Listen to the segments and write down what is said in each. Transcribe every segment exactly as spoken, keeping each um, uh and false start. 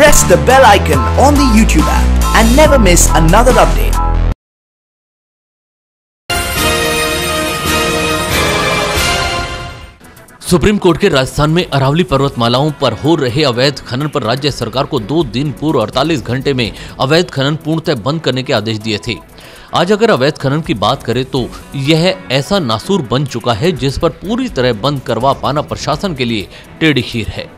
press the bell icon on the YouTube app and never miss another update. Supreme court के राजस्थान में अरावली पर्वतमालाओं पर हो रहे अवैध खनन पर राज्य सरकार को दो दिन पूर्व अड़तालीस घंटे में अवैध खनन पूर्णतः बंद करने के आदेश दिए थे। आज अगर अवैध खनन की बात करें तो यह ऐसा नासूर बन चुका है जिस पर पूरी तरह बंद करवा पाना प्रशासन के लिए टेढ़ी खीर है।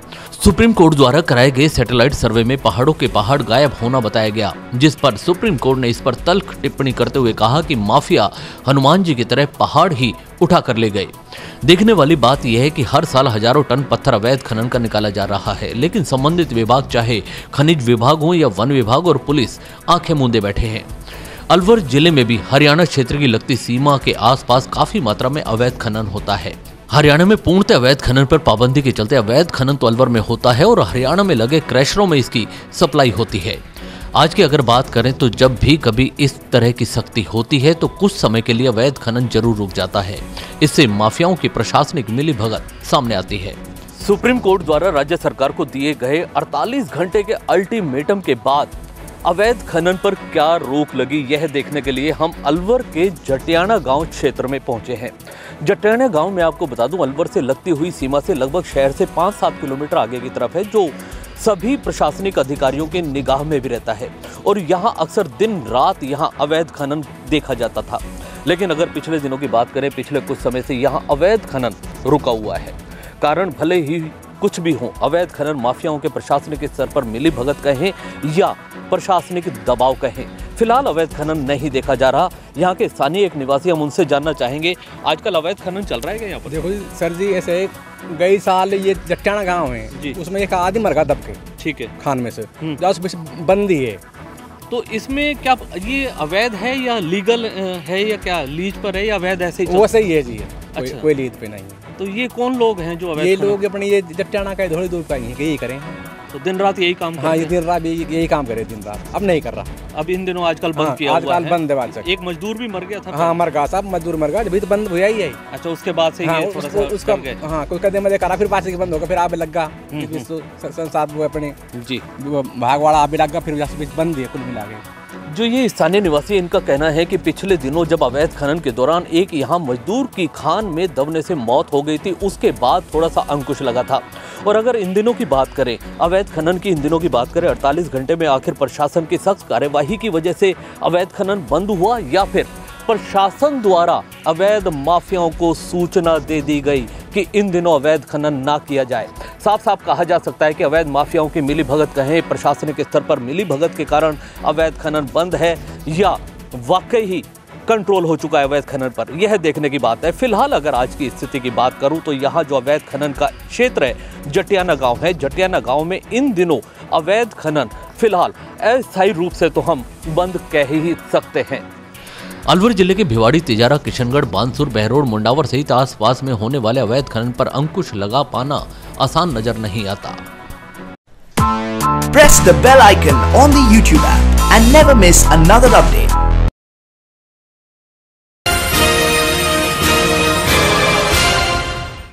सुप्रीम कोर्ट द्वारा कराए गए सैटेलाइट सर्वे में पहाड़ों के पहाड़ गायब होना बताया गया, जिस पर सुप्रीम कोर्ट ने इस पर तल्ख टिप्पणी करते हुए कहा कि माफिया हनुमान जी की तरह पहाड़ ही उठा कर ले गए। देखने वाली बात यह है कि हर साल हजारों टन पत्थर अवैध खनन का निकाला जा रहा है, लेकिन संबंधित विभाग चाहे खनिज विभाग हो या वन विभाग और पुलिस आंखें मूंदे बैठे हैं। अलवर जिले में भी हरियाणा क्षेत्र की लगती सीमा के आसपास काफी मात्रा में अवैध खनन होता है। हरियाणा में पूर्णतः अवैध खनन पर पाबंदी के चलते अवैध खनन तो अलवर में होता है और हरियाणा में लगे क्रशरों में इसकी सप्लाई होती है। आज की अगर बात करें तो जब भी कभी इस तरह की सख्ती होती है तो कुछ समय के लिए अवैध खनन जरूर रुक जाता है। इससे माफियाओं की प्रशासनिक मिलीभगत सामने आती है। सुप्रीम कोर्ट द्वारा राज्य सरकार को दिए गए अड़तालीस घंटे के अल्टीमेटम के बाद अवैध खनन पर क्या रोक लगी, यह देखने के लिए हम अलवर के जटियाना गांव क्षेत्र में पहुंचे हैं। जटियाना गांव में आपको बता दूं, अलवर से लगती हुई सीमा से लगभग शहर से पाँच सात किलोमीटर आगे की तरफ है, जो सभी प्रशासनिक अधिकारियों के निगाह में भी रहता है और यहां अक्सर दिन रात यहां अवैध खनन देखा जाता था। लेकिन अगर पिछले दिनों की बात करें, पिछले कुछ समय से यहां अवैध खनन रुका हुआ है। कारण भले ही कुछ भी हो, अवैध खनन माफियाओं के प्रशासनिक स्तर पर मिली भगत कहें या प्रशासनिक दबाव कहें, फिलहाल अवैध खनन नहीं देखा जा रहा। यहाँ के स्थानीय एक निवासी, हम उनसे जानना चाहेंगे आजकल अवैध खनन चल रहा है क्या यहाँ पर? देखो सर जी, ऐसे गई साल ये जटियाना गांव है, उसमें एक आदमी मर गया दब के, ठीक है, खान में से बंदी है। तो इसमें क्या ये अवैध है या लीगल है या क्या लीज पर है या अवैध ऐसे ही? वो सही है जी, अच्छा। कोई लीज पे नहीं है। तो ये कौन लोग हैं जो अवैध? ये लोग अपने ये जटियाना का थोड़ी दूर का ही यही करें, तो दिन रात यही काम। हाँ, ये दिन रात यही काम करे दिन रात, अब नहीं कर रहा। अब इन दिनों आजकल बंद किया हुआ है। आजकल बंद, एक मजदूर भी मर गया था। हाँ मर गया, सब मजदूर मर गया, अभी तो बंद हुआ ही है। अच्छा, उसके बाद से ये थोड़ा सा उसका हाँ कोई कदम में करा, फिर पास से बंद होगा, फिर आप लग गया अपने जी भागवाड़ा आप लग गया, फिर बंद है कुल मिला के। जो ये स्थानीय निवासी, इनका कहना है कि पिछले दिनों जब अवैध खनन के दौरान एक यहाँ मजदूर की खान में दबने से मौत हो गई थी, उसके बाद थोड़ा सा अंकुश लगा था। और अगर इन दिनों की बात करें, अवैध खनन की इन दिनों की बात करें, अड़तालीस घंटे में आखिर प्रशासन की सख्त कार्यवाही की वजह से अवैध खनन बंद हुआ या फिर प्रशासन द्वारा अवैध माफियाओं को सूचना दे दी गई कि इन दिनों अवैध खनन ना किया जाए? साफ साफ कहा जा सकता है कि अवैध माफियाओं की मिलीभगत कहें, प्रशासनिक स्तर पर मिलीभगत के कारण अवैध खनन बंद है या वाकई ही कंट्रोल हो चुका है अवैध खनन पर, यह देखने की बात है। फिलहाल अगर आज की स्थिति की बात करूं तो यहाँ जो अवैध खनन का क्षेत्र है जटियाना गांव है, जटियाना गांव में इन दिनों अवैध खनन फिलहाल अस्थायी रूप से तो हम बंद कह ही सकते हैं। अलवर जिले के भिवाड़ी, तिजारा, किशनगढ़, बानसूर, बहरोड़, मुंडावर सहित आसपास में होने वाले अवैध खनन पर अंकुश लगा पाना आसान नजर नहीं आता। Press the bell icon on the YouTube app and never miss another update.